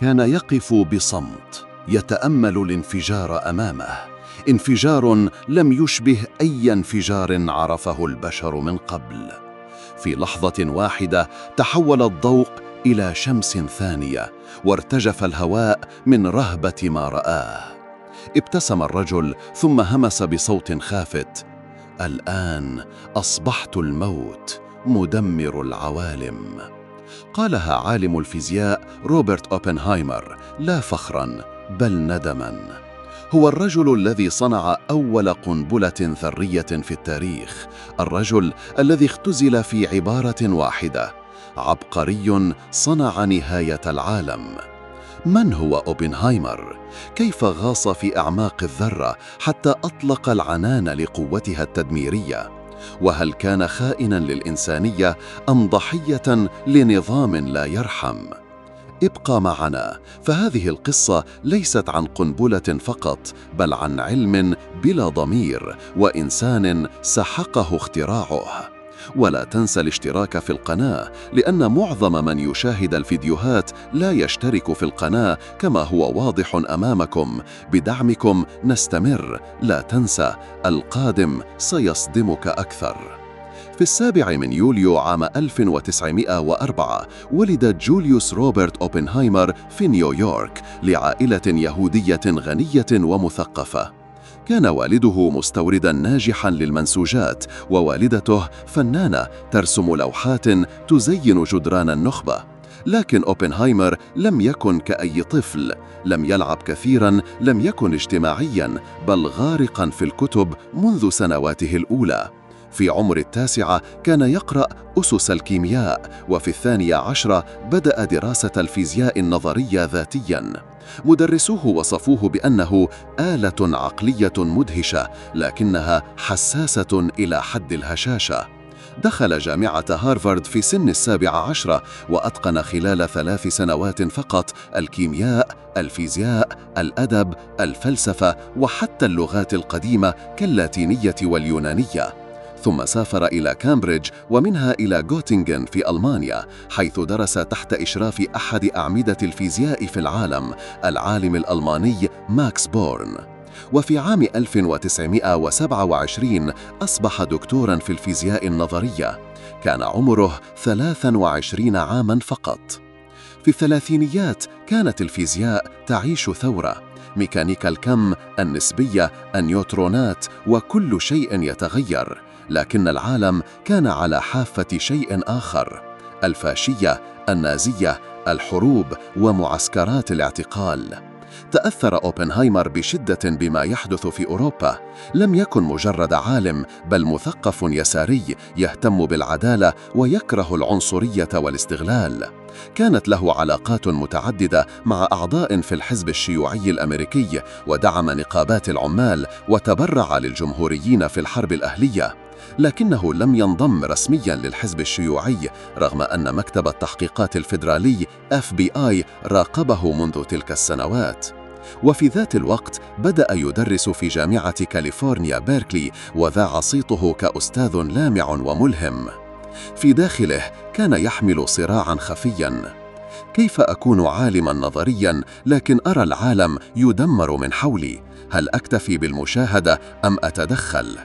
كان يقف بصمت يتأمل الانفجار أمامه، انفجار لم يشبه أي انفجار عرفه البشر من قبل. في لحظة واحدة تحول الضوء إلى شمس ثانية، وارتجف الهواء من رهبة ما رآه. ابتسم الرجل ثم همس بصوت خافت: الآن أصبحت الموت مدمر العوالم. قالها عالم الفيزياء روبرت أوبنهايمر، لا فخراً بل ندماً. هو الرجل الذي صنع أول قنبلة ذرية في التاريخ، الرجل الذي اختزل في عبارة واحدة: عبقري صنع نهاية العالم. من هو أوبنهايمر؟ كيف غاص في أعماق الذرة حتى أطلق العنان لقوتها التدميرية؟ وهل كان خائناً للإنسانية أم ضحية لنظام لا يرحم؟ ابقى معنا، فهذه القصة ليست عن قنبلة فقط، بل عن علم بلا ضمير وإنسان سحقه اختراعه. ولا تنسى الاشتراك في القناة، لأن معظم من يشاهد الفيديوهات لا يشترك في القناة كما هو واضح أمامكم. بدعمكم نستمر. لا تنسى، القادم سيصدمك أكثر. في 7 يوليو عام 1904 ولد جوليوس روبرت أوبنهايمر في نيويورك لعائلة يهودية غنية ومثقفة. كان والده مستورداً ناجحاً للمنسوجات، ووالدته فنانة ترسم لوحات تزين جدران النخبة. لكن أوبنهايمر لم يكن كأي طفل، لم يلعب كثيراً، لم يكن اجتماعياً، بل غارقاً في الكتب منذ سنواته الأولى. في عمر 9 كان يقرأ أسس الكيمياء، وفي 12 بدأ دراسة الفيزياء النظرية ذاتياً. مدرسوه وصفوه بأنه آلة عقلية مدهشة، لكنها حساسة إلى حد الهشاشة. دخل جامعة هارفارد في سن 17 وأتقن خلال 3 سنوات فقط الكيمياء، الفيزياء، الأدب، الفلسفة، وحتى اللغات القديمة كاللاتينية واليونانية. ثم سافر إلى كامبريدج ومنها إلى غوتينغن في ألمانيا، حيث درس تحت إشراف أحد أعمدة الفيزياء في العالم، العالم الألماني ماكس بورن. وفي عام 1927 أصبح دكتوراً في الفيزياء النظرية. كان عمره 23 عاماً فقط. في الثلاثينيات كانت الفيزياء تعيش ثورة. ميكانيكا الكم، النسبية، النيوترونات، وكل شيء يتغير. لكن العالم كان على حافة شيء آخر: الفاشية، النازية، الحروب، ومعسكرات الاعتقال. تأثر أوبنهايمر بشدة بما يحدث في أوروبا. لم يكن مجرد عالم، بل مثقف يساري يهتم بالعدالة ويكره العنصرية والاستغلال. كانت له علاقات متعددة مع أعضاء في الحزب الشيوعي الأمريكي، ودعم نقابات العمال، وتبرع للجمهوريين في الحرب الأهلية. لكنه لم ينضم رسمياً للحزب الشيوعي، رغم أن مكتب التحقيقات الفيدرالي FBI راقبه منذ تلك السنوات. وفي ذات الوقت بدأ يدرس في جامعة كاليفورنيا بيركلي، وذاع صيته كأستاذ لامع وملهم. في داخله كان يحمل صراعاً خفياً: كيف أكون عالماً نظرياً لكن أرى العالم يدمر من حولي؟ هل أكتفي بالمشاهدة أم أتدخل؟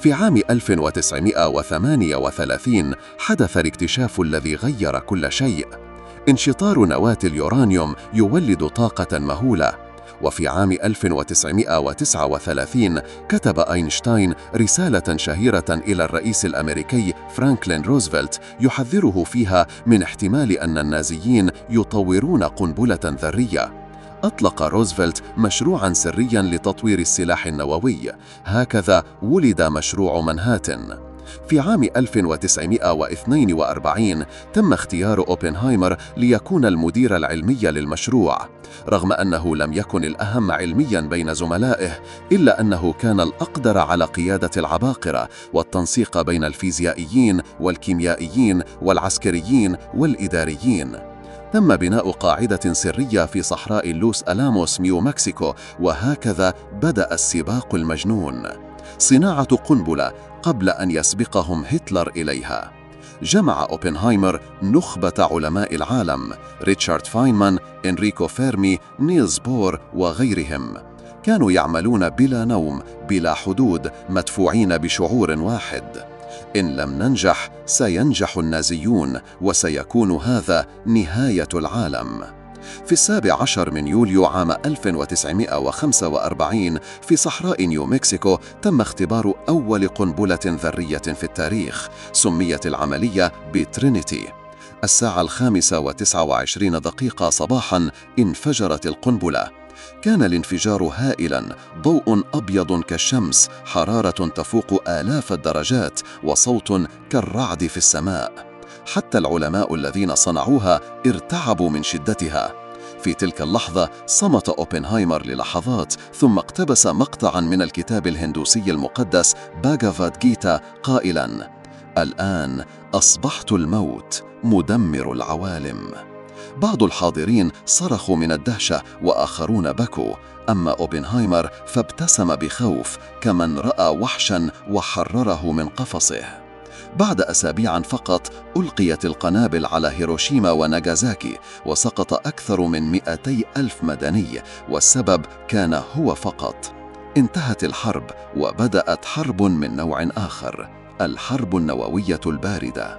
في عام 1938 حدث الاكتشاف الذي غير كل شيء. انشطار نواة اليورانيوم يولد طاقة مهولة. وفي عام 1939 كتب أينشتاين رسالة شهيرة إلى الرئيس الأمريكي فرانكلين روزفلت يحذره فيها من احتمال أن النازيين يطورون قنبلة ذرية. أطلق روزفلت مشروعاً سرياً لتطوير السلاح النووي. هكذا ولد مشروع منهاتن. في عام 1942 تم اختيار أوبنهايمر ليكون المدير العلمي للمشروع. رغم أنه لم يكن الأهم علمياً بين زملائه، إلا أنه كان الأقدر على قيادة العباقرة والتنسيق بين الفيزيائيين والكيميائيين والعسكريين والإداريين. تم بناء قاعدة سرية في صحراء لوس ألاموس نيو مكسيكو، وهكذا بدأ السباق المجنون: صناعة قنبلة قبل أن يسبقهم هتلر إليها. جمع أوبنهايمر نخبة علماء العالم: ريتشارد فاينمان، إنريكو فيرمي، نيلز بور وغيرهم. كانوا يعملون بلا نوم، بلا حدود، مدفوعين بشعور واحد: إن لم ننجح سينجح النازيون، وسيكون هذا نهاية العالم. في 17 يوليو عام 1945 في صحراء نيومكسيكو تم اختبار أول قنبلة ذرية في التاريخ، سميت العملية بترينيتي. الساعة 5:29 صباحاً انفجرت القنبلة. كان الانفجار هائلاً، ضوء أبيض كالشمس، حرارة تفوق آلاف الدرجات، وصوت كالرعد في السماء. حتى العلماء الذين صنعوها ارتعبوا من شدتها. في تلك اللحظة صمت أوبنهايمر للحظات، ثم اقتبس مقطعاً من الكتاب الهندوسي المقدس باغافاد جيتا قائلاً: الآن أصبحت الموت مدمر العوالم. بعض الحاضرين صرخوا من الدهشة وآخرون بكوا، أما أوبنهايمر فابتسم بخوف كمن رأى وحشاً وحرره من قفصه. بعد أسابيع فقط ألقيت القنابل على هيروشيما وناغازاكي، وسقط أكثر من 200,000 مدني، والسبب كان هو فقط. انتهت الحرب وبدأت حرب من نوع آخر، الحرب النووية الباردة.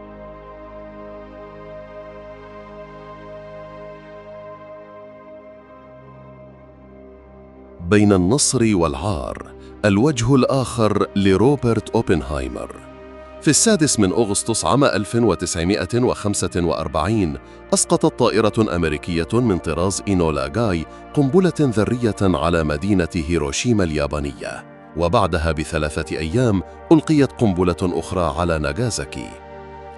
بين النصر والعار، الوجه الآخر لروبرت أوبنهايمر. في 6 أغسطس عام 1945 أسقطت طائرة أمريكية من طراز إينولا جاي قنبلة ذرية على مدينة هيروشيما اليابانية، وبعدها ب3 أيام ألقيت قنبلة أخرى على ناغازاكي.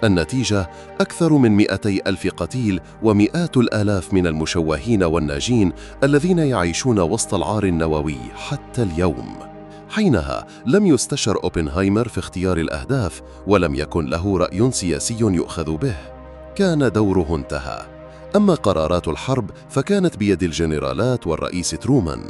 النتيجة أكثر من 200,000 قتيل ومئات الآلاف من المشوهين والناجين الذين يعيشون وسط العار النووي حتى اليوم. حينها لم يستشر أوبنهايمر في اختيار الأهداف، ولم يكن له رأي سياسي يؤخذ به، كان دوره انتهى. أما قرارات الحرب فكانت بيد الجنرالات والرئيس ترومان،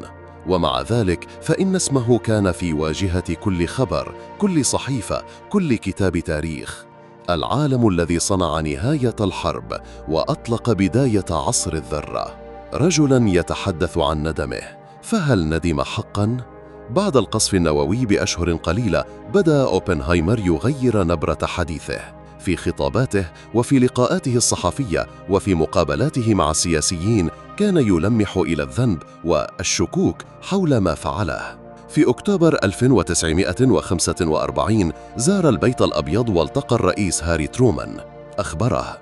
ومع ذلك فإن اسمه كان في واجهة كل خبر، كل صحيفة، كل كتاب تاريخ. العالم الذي صنع نهاية الحرب وأطلق بداية عصر الذرة. رجلا يتحدث عن ندمه، فهل ندم حقاً؟ بعد القصف النووي بأشهر قليلة بدأ أوبنهايمر يغير نبرة حديثه في خطاباته وفي لقاءاته الصحفية وفي مقابلاته مع السياسيين. كان يلمح إلى الذنب والشكوك حول ما فعله. في أكتوبر 1945 زار البيت الأبيض والتقى الرئيس هاري ترومان. أخبره: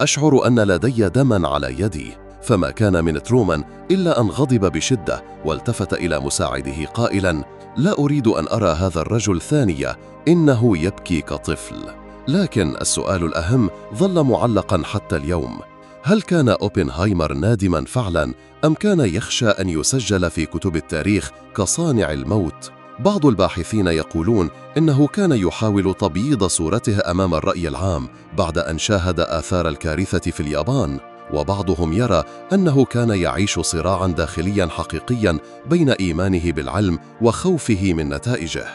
أشعر أن لدي دماً على يدي. فما كان من ترومان إلا أن غضب بشدة والتفت إلى مساعده قائلاً: لا أريد أن أرى هذا الرجل ثانية، إنه يبكي كطفل. لكن السؤال الأهم ظل معلقاً حتى اليوم: هل كان أوبنهايمر نادماً فعلاً، أم كان يخشى أن يسجل في كتب التاريخ كصانع الموت؟ بعض الباحثين يقولون إنه كان يحاول تبييض صورته أمام الرأي العام بعد أن شاهد آثار الكارثة في اليابان، وبعضهم يرى أنه كان يعيش صراعاً داخلياً حقيقياً بين إيمانه بالعلم وخوفه من نتائجه.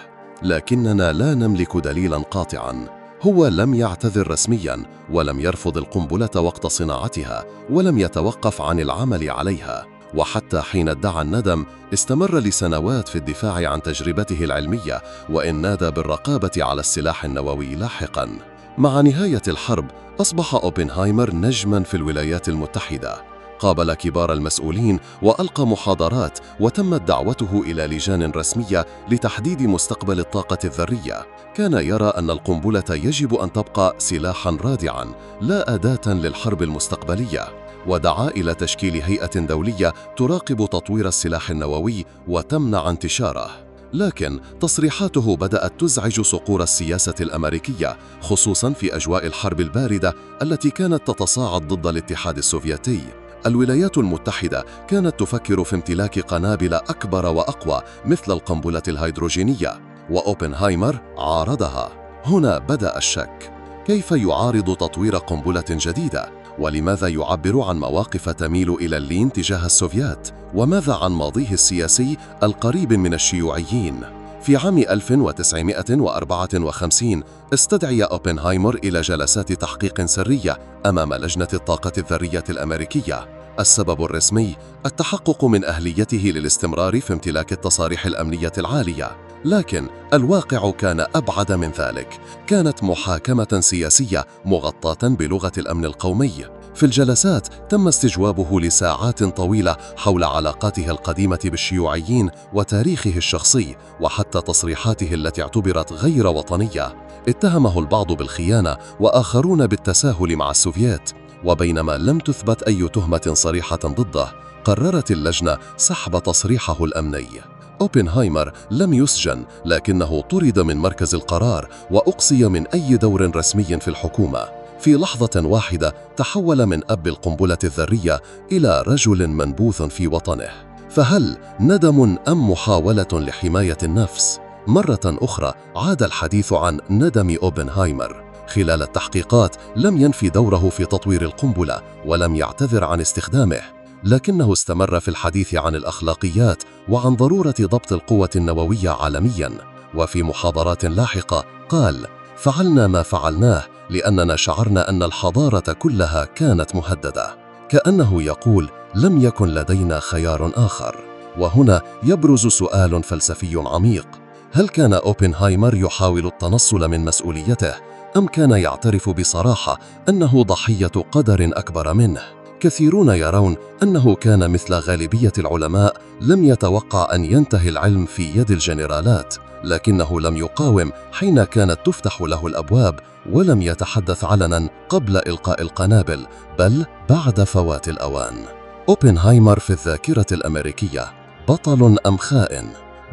لكننا لا نملك دليلاً قاطعاً. هو لم يعتذر رسمياً، ولم يرفض القنبلة وقت صناعتها، ولم يتوقف عن العمل عليها، وحتى حين ادعى الندم استمر لسنوات في الدفاع عن تجربته العلمية، وإن نادى بالرقابة على السلاح النووي لاحقاً. مع نهاية الحرب أصبح أوبنهايمر نجماً في الولايات المتحدة. قابل كبار المسؤولين وألقى محاضرات، وتمت دعوته إلى لجان رسمية لتحديد مستقبل الطاقة الذرية. كان يرى أن القنبلة يجب أن تبقى سلاحاً رادعاً لا أداة للحرب المستقبلية، ودعا إلى تشكيل هيئة دولية تراقب تطوير السلاح النووي وتمنع انتشاره. لكن تصريحاته بدأت تزعج صقور السياسة الأمريكية، خصوصاً في أجواء الحرب الباردة التي كانت تتصاعد ضد الاتحاد السوفيتي. الولايات المتحدة كانت تفكر في امتلاك قنابل أكبر وأقوى مثل القنبلة الهيدروجينية، وأوبنهايمر عارضها. هنا بدأ الشك. كيف يعارض تطوير قنبلة جديدة؟ ولماذا يعبر عن مواقف تميل إلى اللين تجاه السوفيات؟ وماذا عن ماضيه السياسي القريب من الشيوعيين؟ في عام 1954 استدعي أوبنهايمر إلى جلسات تحقيق سرية أمام لجنة الطاقة الذرية الأمريكية. السبب الرسمي التحقق من أهليته للاستمرار في امتلاك التصاريح الأمنية العالية، لكن الواقع كان أبعد من ذلك. كانت محاكمة سياسية مغطاة بلغة الأمن القومي. في الجلسات تم استجوابه لساعات طويلة حول علاقاته القديمة بالشيوعيين وتاريخه الشخصي، وحتى تصريحاته التي اعتبرت غير وطنية. اتهمه البعض بالخيانة وآخرون بالتساهل مع السوفييت. وبينما لم تثبت أي تهمة صريحة ضده، قررت اللجنة سحب تصريحه الأمني. أوبنهايمر لم يسجن، لكنه طرد من مركز القرار وأقصي من أي دور رسمي في الحكومة. في لحظة واحدة تحول من أب القنبلة الذرية إلى رجل منبوذ في وطنه. فهل ندم أم محاولة لحماية النفس؟ مرة أخرى عاد الحديث عن ندم أوبنهايمر. خلال التحقيقات لم ينفي دوره في تطوير القنبلة ولم يعتذر عن استخدامه، لكنه استمر في الحديث عن الأخلاقيات وعن ضرورة ضبط القوة النووية عالمياً. وفي محاضرات لاحقة قال: فعلنا ما فعلناه لأننا شعرنا أن الحضارة كلها كانت مهددة. كأنه يقول لم يكن لدينا خيار آخر. وهنا يبرز سؤال فلسفي عميق: هل كان أوبنهايمر يحاول التنصل من مسؤوليته؟ أم كان يعترف بصراحة أنه ضحية قدر أكبر منه؟ كثيرون يرون أنه كان مثل غالبية العلماء، لم يتوقع أن ينتهي العلم في يد الجنرالات، لكنه لم يقاوم حين كانت تفتح له الأبواب، ولم يتحدث علنا قبل إلقاء القنابل، بل بعد فوات الأوان. أوبنهايمر في الذاكرة الأمريكية، بطل أم خائن؟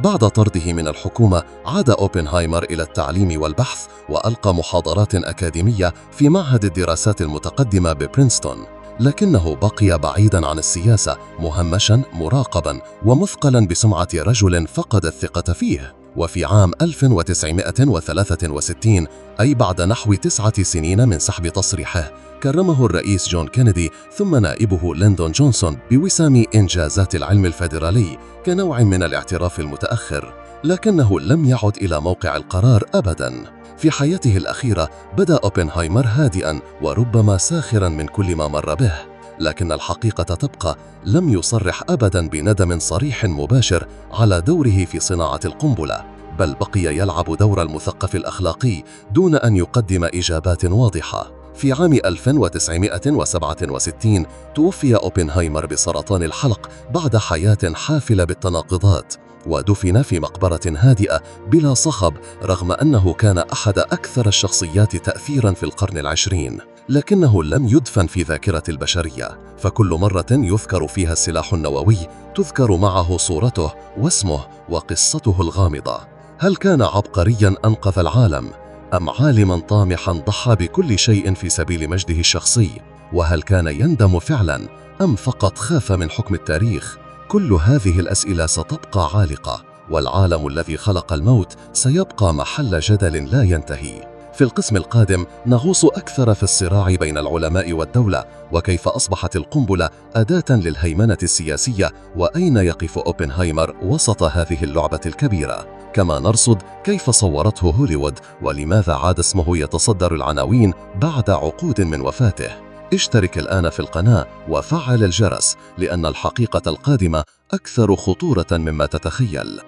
بعد طرده من الحكومة عاد أوبنهايمر إلى التعليم والبحث، وألقى محاضرات أكاديمية في معهد الدراسات المتقدمة ببرينستون، لكنه بقي بعيداً عن السياسة، مهمشاً مراقباً ومثقلاً بسمعة رجل فقد الثقة فيه. وفي عام 1963، أي بعد نحو 9 سنين من سحب تصريحه، كرمه الرئيس جون كينيدي ثم نائبه ليندون جونسون بوسام إنجازات العلم الفيدرالي كنوع من الاعتراف المتأخر، لكنه لم يعد إلى موقع القرار أبداً. في حياته الأخيرة بدأ أوبنهايمر هادئاً وربما ساخراً من كل ما مر به، لكن الحقيقة تبقى، لم يصرح أبداً بندم صريح مباشر على دوره في صناعة القنبلة، بل بقي يلعب دور المثقف الأخلاقي دون أن يقدم إجابات واضحة. في عام 1967 توفي أوبنهايمر بسرطان الحلق بعد حياة حافلة بالتناقضات، ودفن في مقبرة هادئة بلا صخب، رغم أنه كان أحد أكثر الشخصيات تأثيراً في القرن العشرين. لكنه لم يدفن في ذاكرة البشرية، فكل مرة يذكر فيها السلاح النووي تذكر معه صورته واسمه وقصته الغامضة. هل كان عبقرياً أنقذ العالم؟ أم عالماً طامحاً ضحى بكل شيء في سبيل مجده الشخصي؟ وهل كان يندم فعلاً؟ أم فقط خاف من حكم التاريخ؟ كل هذه الأسئلة ستبقى عالقة، والعالم الذي خلق الموت سيبقى محل جدل لا ينتهي. في القسم القادم نغوص أكثر في الصراع بين العلماء والدولة، وكيف أصبحت القنبلة أداة للهيمنة السياسية، وأين يقف أوبنهايمر وسط هذه اللعبة الكبيرة. كما نرصد كيف صورته هوليوود، ولماذا عاد اسمه يتصدر العناوين بعد عقود من وفاته. اشترك الآن في القناة وفعل الجرس، لأن الحقيقة القادمة أكثر خطورة مما تتخيل.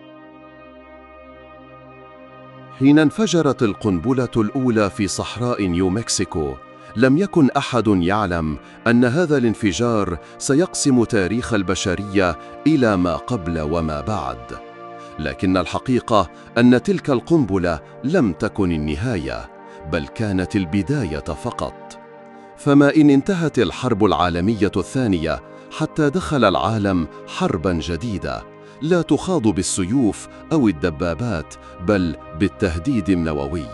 حين انفجرت القنبلة الأولى في صحراء نيومكسيكو، لم يكن أحد يعلم أن هذا الانفجار سيقسم تاريخ البشرية إلى ما قبل وما بعد. لكن الحقيقة أن تلك القنبلة لم تكن النهاية، بل كانت البداية فقط. فما إن انتهت الحرب العالمية الثانية حتى دخل العالم حرباً جديدة لا تخاض بالسيوف أو الدبابات، بل بالتهديد النووي.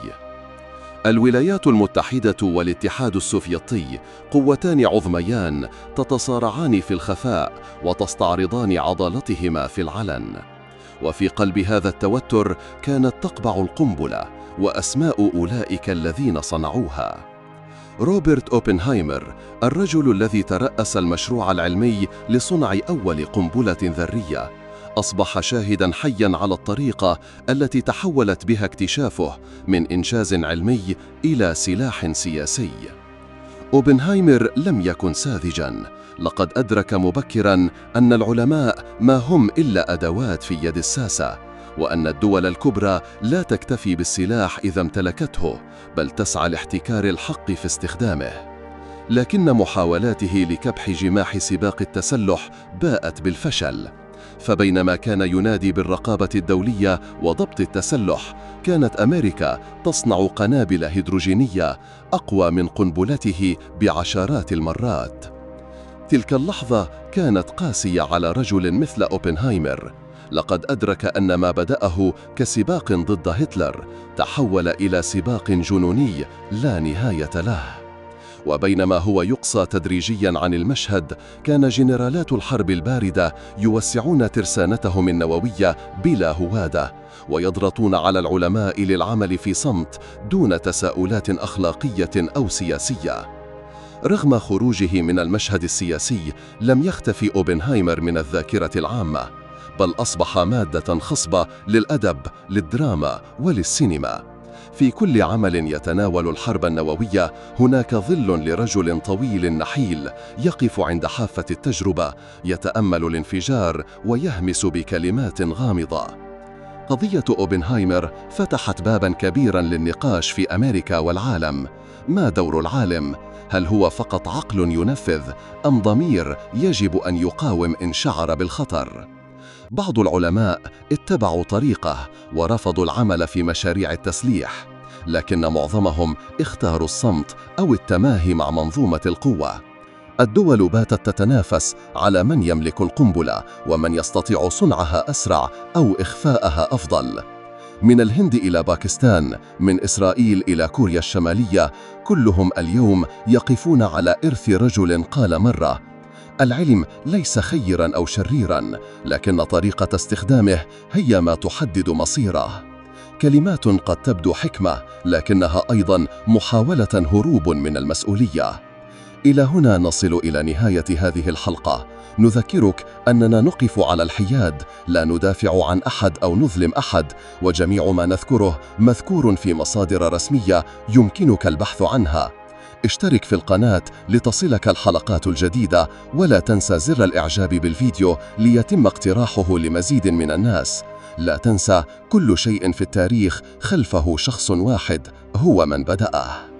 الولايات المتحدة والاتحاد السوفيتي قوتان عظميان تتصارعان في الخفاء وتستعرضان عضلتهما في العلن. وفي قلب هذا التوتر كانت تقبع القنبلة وأسماء أولئك الذين صنعوها. روبرت أوبنهايمر، الرجل الذي ترأس المشروع العلمي لصنع أول قنبلة ذرية، أصبح شاهداً حياً على الطريقة التي تحولت بها اكتشافه من إنجاز علمي إلى سلاح سياسي. أوبنهايمر لم يكن ساذجاً، لقد أدرك مبكراً أن العلماء ما هم إلا أدوات في يد الساسة، وأن الدول الكبرى لا تكتفي بالسلاح إذا امتلكته، بل تسعى لاحتكار الحق في استخدامه. لكن محاولاته لكبح جماح سباق التسلح باءت بالفشل، فبينما كان ينادي بالرقابة الدولية وضبط التسلح، كانت أمريكا تصنع قنابل هيدروجينية أقوى من قنبلته بعشرات المرات. تلك اللحظة كانت قاسية على رجل مثل أوبنهايمر، لقد أدرك أن ما بدأه كسباق ضد هتلر تحول إلى سباق جنوني لا نهاية له. وبينما هو يقصى تدريجياً عن المشهد، كان جنرالات الحرب الباردة يوسعون ترسانتهم النووية بلا هوادة، ويضغطون على العلماء للعمل في صمت دون تساؤلات أخلاقية أو سياسية. رغم خروجه من المشهد السياسي، لم يختفي أوبنهايمر من الذاكرة العامة، بل أصبح مادة خصبة للأدب، للدراما وللسينما. في كل عمل يتناول الحرب النووية هناك ظل لرجل طويل نحيل يقف عند حافة التجربة، يتأمل الانفجار ويهمس بكلمات غامضة. قضية أوبنهايمر فتحت باباً كبيراً للنقاش في أمريكا والعالم. ما دور العالم؟ هل هو فقط عقل ينفذ أم ضمير يجب أن يقاوم إن شعر بالخطر؟ بعض العلماء اتبعوا طريقه ورفضوا العمل في مشاريع التسليح، لكن معظمهم اختاروا الصمت أو التماهي مع منظومة القوة. الدول باتت تتنافس على من يملك القنبلة ومن يستطيع صنعها أسرع أو إخفاءها أفضل. من الهند إلى باكستان، من إسرائيل إلى كوريا الشمالية، كلهم اليوم يقفون على إرث رجل قال مرة: العلم ليس خيراً أو شريراً، لكن طريقة استخدامه هي ما تحدد مصيره. كلمات قد تبدو حكمة، لكنها أيضاً محاولة هروب من المسؤولية. إلى هنا نصل إلى نهاية هذه الحلقة. نذكرك أننا نقف على الحياد، لا ندافع عن أحد أو نظلم أحد، وجميع ما نذكره مذكور في مصادر رسمية يمكنك البحث عنها. اشترك في القناة لتصلك الحلقات الجديدة، ولا تنسى زر الإعجاب بالفيديو ليتم اقتراحه لمزيد من الناس. لا تنسى، كل شيء في التاريخ خلفه شخص واحد، هو من بدأه.